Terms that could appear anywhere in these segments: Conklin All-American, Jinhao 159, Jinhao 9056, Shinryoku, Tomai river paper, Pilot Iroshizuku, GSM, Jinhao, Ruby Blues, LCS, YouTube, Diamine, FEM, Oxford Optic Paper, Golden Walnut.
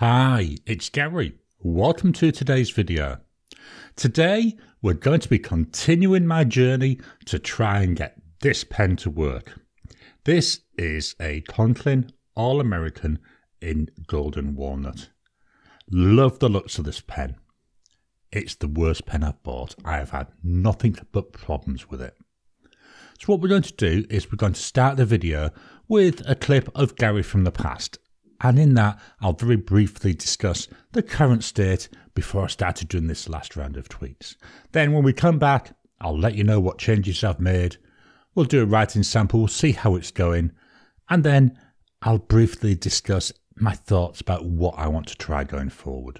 Hi, it's Gary. Welcome to today's video. Today we're going to be continuing my journey to try and get this pen to work. This is a Conklin All-American in Golden Walnut. Love the looks of this pen. It's the worst pen I've bought. I have had nothing but problems with it. So what we're going to do is we're going to start the video with a clip of Gary from the past. And in that, I'll very briefly discuss the current state before I started doing this last round of tweaks. Then when we come back, I'll let you know what changes I've made. We'll do a writing sample, we'll see how it's going. And then I'll briefly discuss my thoughts about what I want to try going forward.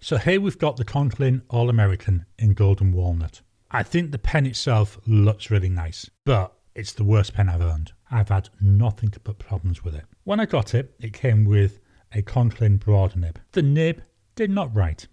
So here we've got the Conklin All-American in Golden Walnut. I think the pen itself looks really nice, but it's the worst pen I've owned. I've had nothing but problems with it. When I got it, it came with a Conklin broad nib. The nib did not write,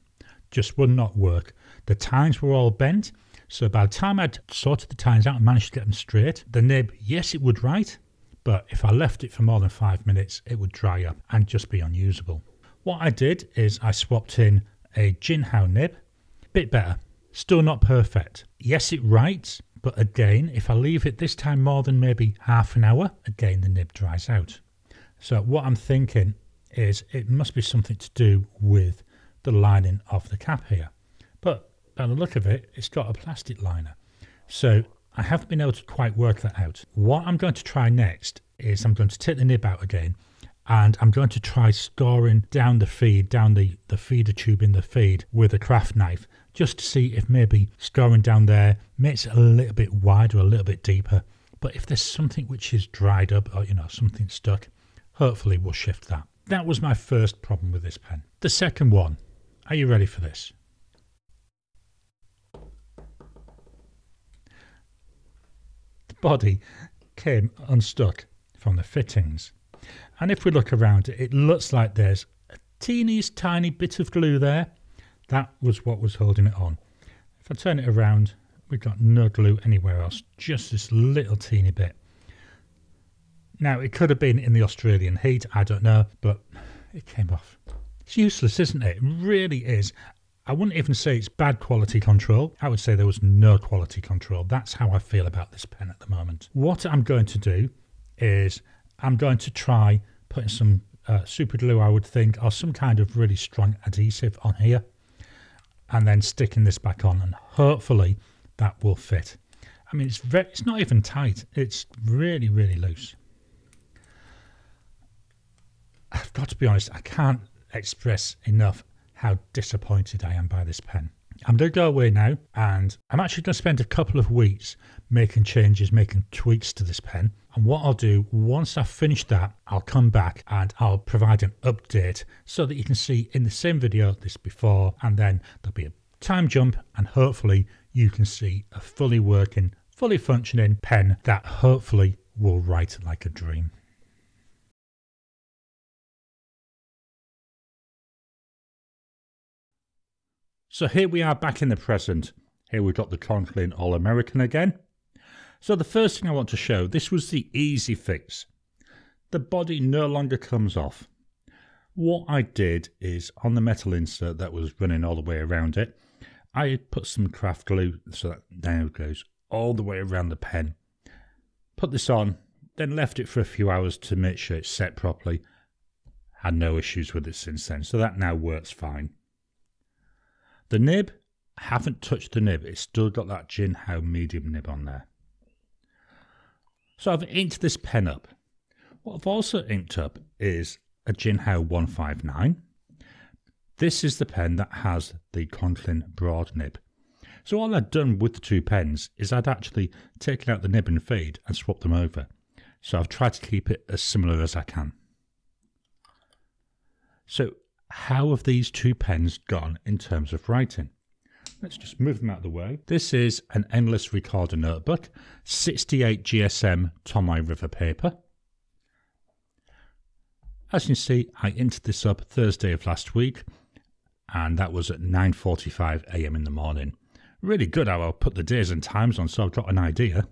just would not work. The tines were all bent, so by the time I'd sorted the tines out and managed to get them straight, the nib, yes, it would write, but if I left it for more than 5 minutes, it would dry up and just be unusable. What I did is I swapped in a Jinhao nib, a bit better. Still not perfect. Yes, it writes, but again, if I leave it this time more than maybe half an hour, again, the nib dries out. So what I'm thinking is it must be something to do with the lining of the cap here. But by the look of it, it's got a plastic liner. So I haven't been able to quite work that out. What I'm going to try next is I'm going to take the nib out again, and I'm going to try scoring down the feed, down the feeder tube in the feed with a craft knife, just to see if maybe scoring down there makes it a little bit wider, a little bit deeper. But if there's something which is dried up or, you know, something stuck, hopefully we'll shift that. That was my first problem with this pen. The second one, are you ready for this? The body came unstuck from the fittings. And if we look around it, it looks like there's a teeniest tiny bit of glue there. That was what was holding it on. If I turn it around, we've got no glue anywhere else, just this little teeny bit. Now, it could have been in the Australian heat, I don't know, but it came off. It's useless, isn't it? It really is. I wouldn't even say it's bad quality control. I would say there was no quality control. That's how I feel about this pen at the moment. What I'm going to do is I'm going to try putting some super glue, I would think, or some kind of really strong adhesive on here, and then sticking this back on, and hopefully that will fit. I mean, it's not even tight. It's really, really loose. I've got to be honest, I can't express enough how disappointed I am by this pen. I'm going to go away now, and I'm actually going to spend a couple of weeks making changes, making tweaks to this pen. And what I'll do, once I've finished that, I'll come back and I'll provide an update so that you can see in the same video this before, and then there'll be a time jump, and hopefully you can see a fully working, fully functioning pen that hopefully will write like a dream. So here we are back in the present. Here we've got the Conklin All-American again. So the first thing I want to show, this was the easy fix. The body no longer comes off. What I did is on the metal insert that was running all the way around it, I put some craft glue so that now it goes all the way around the pen. Put this on, then left it for a few hours to make sure it's set properly. Had no issues with it since then, so that now works fine. The nib, I haven't touched the nib. It's still got that Jinhao medium nib on there. So I've inked this pen up. What I've also inked up is a Jinhao 159. This is the pen that has the Conklin broad nib. So all I'd done with the two pens is I'd actually taken out the nib and feed and swapped them over. So I've tried to keep it as similar as I can. So how have these two pens gone in terms of writing? Let's just move them out of the way. This is an endless recorder notebook, 68 GSM Tomai river paper. As you can see, I inked this up Thursday of last week, and that was at 9:45 a.m. in the morning. Really good how I'll put the days and times on, so I've got an idea.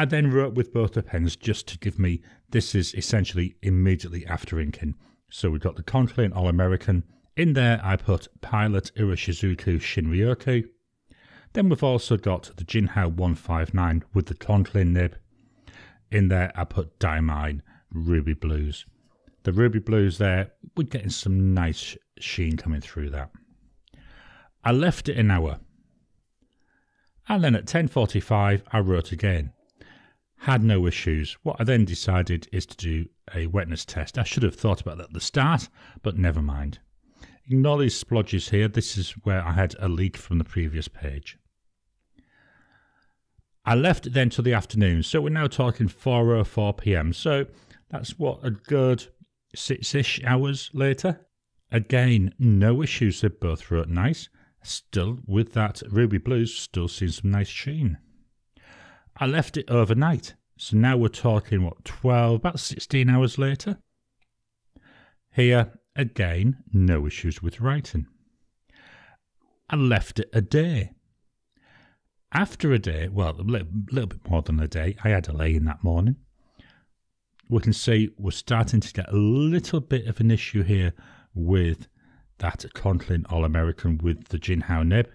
I then wrote with both the pens just to give me, this is essentially immediately after inking. So we got the Conklin All-American. In there I put Pilot Iroshizuku Shinryoku. Then we've also got the Jinhao 159 with the Conklin nib. In there I put Diamine, Ruby Blues. The Ruby Blues there, we're getting some nice sheen coming through that. I left it an hour. And then at 10:45 I wrote again. Had no issues. What I then decided is to do a wetness test. I should have thought about that at the start, but never mind. Ignore these splodges here. This is where I had a leak from the previous page. I left it then till the afternoon, so we're now talking 4:04 p.m. So that's what, a good 6-ish hours later. Again, no issues. They both wrote nice. Still with that Ruby Blues, still seeing some nice sheen. I left it overnight, so now we're talking, what, 12, about 16 hours later? Here, again, no issues with writing. I left it a day. After a day, well, a little bit more than a day, I had a lay in that morning. We can see we're starting to get a little bit of an issue here with that Conklin All-American with the Jinhao nib.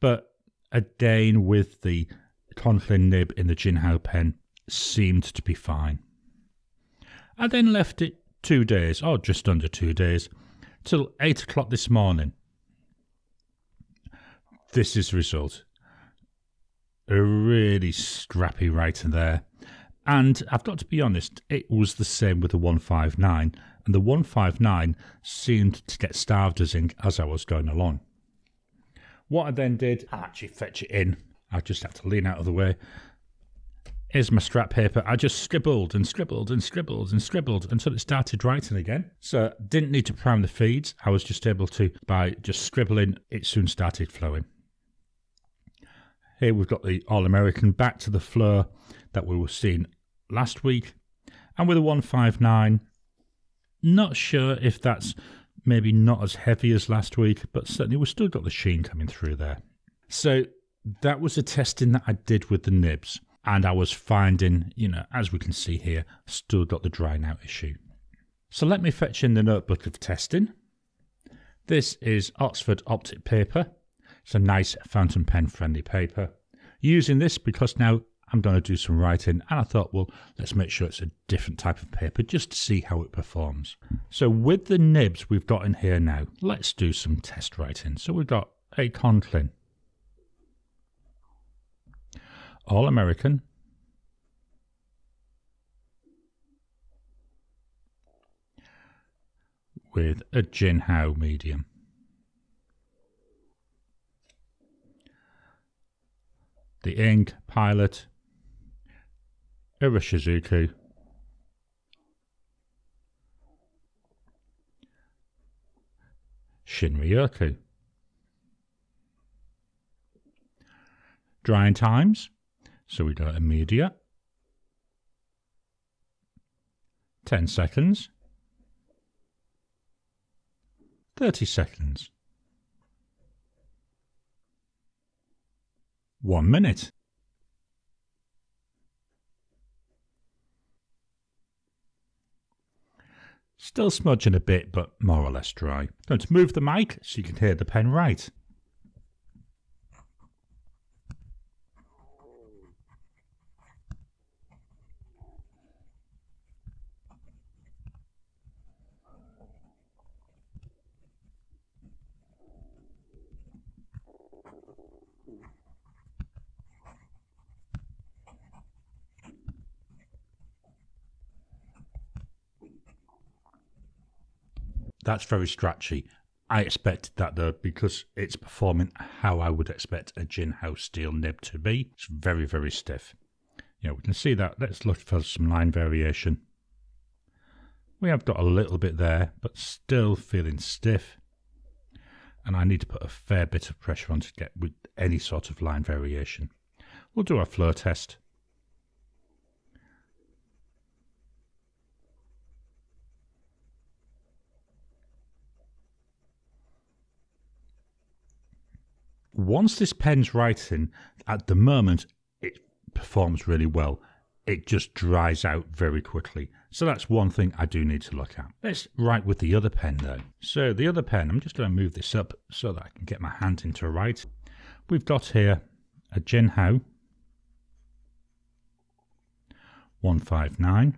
But again, with the Conklin nib in the Jinhao pen, seemed to be fine. I then left it 2 days, or just under 2 days, till 8 o'clock this morning. This is the result. A really scrappy writer there. And I've got to be honest, it was the same with the 159, and the 159 seemed to get starved as ink as I was going along. What I then did, I actually fetch it in. I just had to lean out of the way. Here's my scrap paper. I just scribbled and scribbled and scribbled and scribbled until it started writing again. So didn't need to prime the feeds. I was just able to, by just scribbling, it soon started flowing. Here we've got the All-American back to the flow that we were seeing last week. And with a 159, not sure if that's maybe not as heavy as last week, but certainly we've still got the sheen coming through there. So that was the testing that I did with the nibs. And I was finding, you know, as we can see here, still got the drying out issue. So let me fetch in the notebook of testing. This is Oxford Optic Paper. It's a nice fountain pen friendly paper. Using this because now I'm going to do some writing, and I thought, well, let's make sure it's a different type of paper just to see how it performs. So with the nibs we've got in here now, let's do some test writing. So we've got a Conklin, All-American, with a Jinhao medium. The ink, Pilot Iroshizuku, Shinryoku. Drying times. So we go immediate, 10 seconds, 30 seconds, 1 minute, 1 minute. Still smudging a bit, but more or less dry. I'm going to move the mic so you can hear the pen write. That's very scratchy. I expected that though, because it's performing how I would expect a Jinhao steel nib to be. It's very, very stiff. Yeah, we can see that. Let's look for some line variation. We have got a little bit there, but still feeling stiff. And I need to put a fair bit of pressure on to get with any sort of line variation. We'll do our flow test. Once this pen's writing, at the moment, it performs really well. It just dries out very quickly. So that's one thing I do need to look at. Let's write with the other pen though. So the other pen, I'm just going to move this up so that I can get my hand into write. We've got here a Jinhao 159.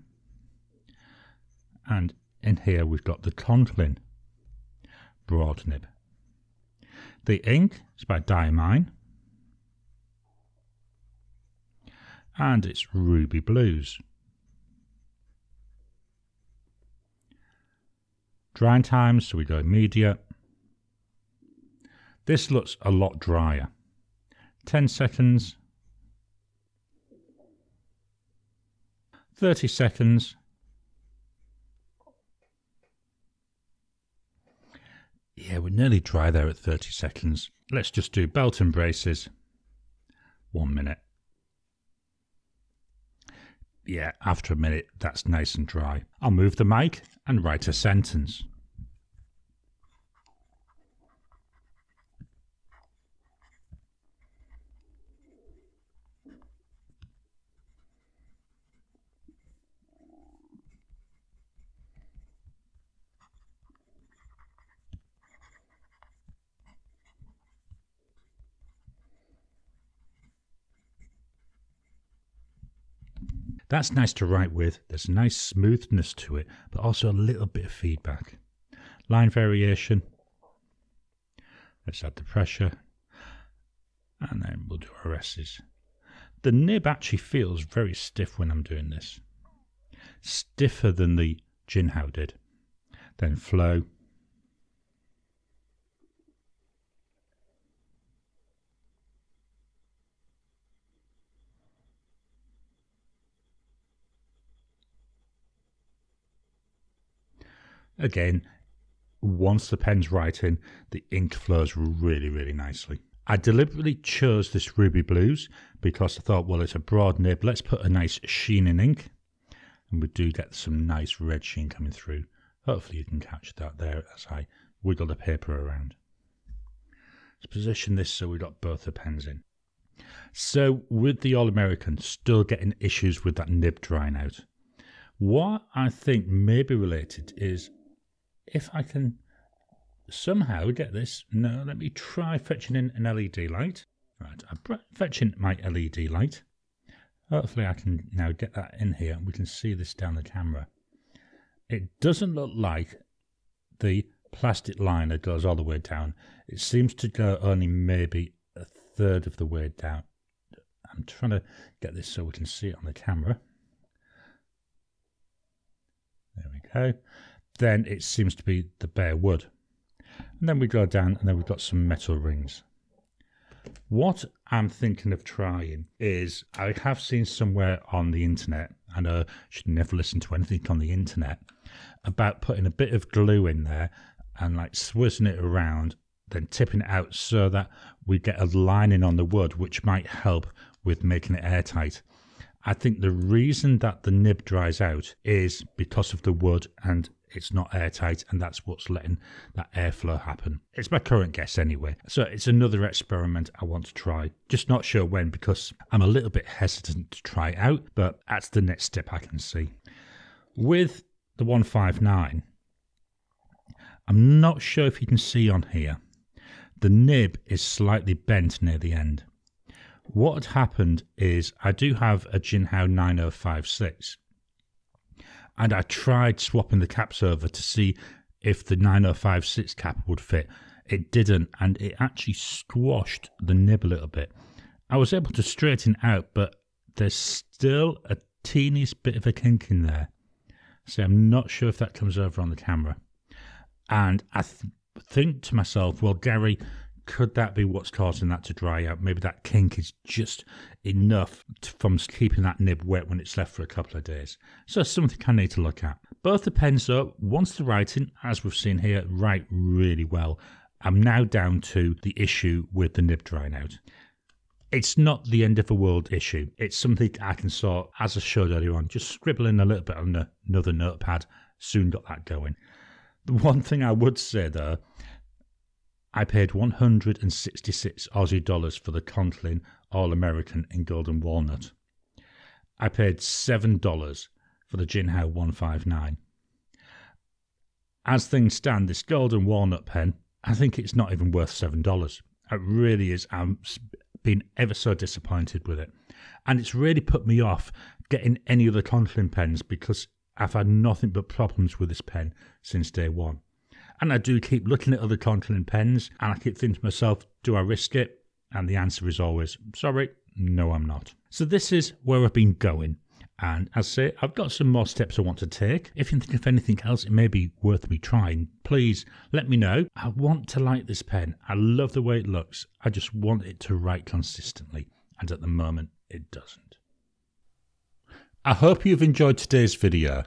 And in here we've got the Conklin Broadnib. The ink is by Diamine. And it's Ruby Blues. Drying times, so we go immediate. This looks a lot drier. 10 seconds. 30 seconds. Yeah, we're nearly dry there at 30 seconds. Let's just do belt and braces. 1 minute. Yeah, after a minute, that's nice and dry. I'll move the mic and write a sentence. That's nice to write with, there's a nice smoothness to it, but also a little bit of feedback. Line variation, let's add the pressure, and then we'll do our S's. The nib actually feels very stiff when I'm doing this. Stiffer than the Jinhao did. Then flow. Again, once the pen's writing, the ink flows really, really nicely. I deliberately chose this Ruby Blues because I thought, well, it's a broad nib. Let's put a nice sheen in ink. And we do get some nice red sheen coming through. Hopefully you can catch that there as I wiggle the paper around. Let's position this so we've got both the pens in. So with the All-American, still getting issues with that nib drying out. What I think may be related is, if I can somehow get this, no, let me try fetching in an LED light. Right, I'm fetching my LED light. Hopefully I can now get that in here and we can see this down the camera. It doesn't look like the plastic liner goes all the way down. It seems to go only maybe a third of the way down. I'm trying to get this so we can see it on the camera. There we go. Then it seems to be the bare wood. And then we go down and then we've got some metal rings. What I'm thinking of trying is, I have seen somewhere on the internet, I know I should never listen to anything on the internet, about putting a bit of glue in there and like swizzing it around, then tipping it out so that we get a lining on the wood, which might help with making it airtight. I think the reason that the nib dries out is because of the wood and it's not airtight, and that's what's letting that airflow happen. It's my current guess anyway. So it's another experiment I want to try. Just not sure when, because I'm a little bit hesitant to try it out, but that's the next step I can see. With the 159, I'm not sure if you can see on here, the nib is slightly bent near the end. What had happened is, I do have a Jinhao 9056, and I tried swapping the caps over to see if the 9056 cap would fit. It didn't, and it actually squashed the nib a little bit. I was able to straighten it out, but there's still a teeniest bit of a kink in there. So I'm not sure if that comes over on the camera. And I think to myself, well, Gary, could that be what's causing that to dry out? Maybe that kink is just enough from keeping that nib wet when it's left for a couple of days. So that's something I need to look at. Both the pens though, once the writing, as we've seen here, write really well. I'm now down to the issue with the nib drying out. It's not the end of the world issue. It's something I can sort, as I showed earlier on, just scribbling a little bit on another notepad, soon got that going. The one thing I would say though, I paid 166 Aussie dollars for the Conklin All-American in Golden Walnut. I paid $7 for the Jinhao 159. As things stand, this Golden Walnut pen, I think it's not even worth $7. It really is. I've been ever so disappointed with it. And it's really put me off getting any other Conklin pens because I've had nothing but problems with this pen since day one. And I do keep looking at other Conklin pens and I keep thinking to myself, do I risk it? And the answer is always, sorry, no, I'm not. So this is where I've been going. And as I say, I've got some more steps I want to take. If you think of anything else, it may be worth me trying. Please let me know. I want to like this pen. I love the way it looks. I just want it to write consistently. And at the moment, it doesn't. I hope you've enjoyed today's video.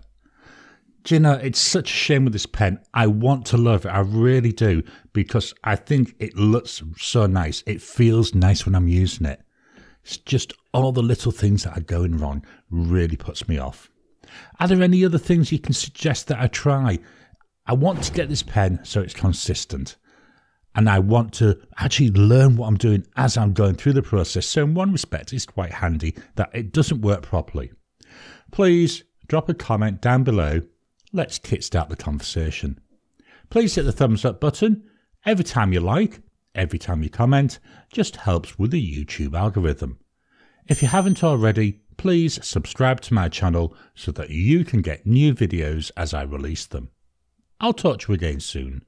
Do you know, it's such a shame with this pen. I want to love it. I really do. Because I think it looks so nice. It feels nice when I'm using it. It's just all the little things that are going wrong really puts me off. Are there any other things you can suggest that I try? I want to get this pen so it's consistent. And I want to actually learn what I'm doing as I'm going through the process. So in one respect, it's quite handy that it doesn't work properly. Please drop a comment down below. Let's kickstart the conversation. Please hit the thumbs up button every time you like. Every time you comment just helps with the YouTube algorithm. If you haven't already, please subscribe to my channel so that you can get new videos as I release them. I'll talk to you again soon.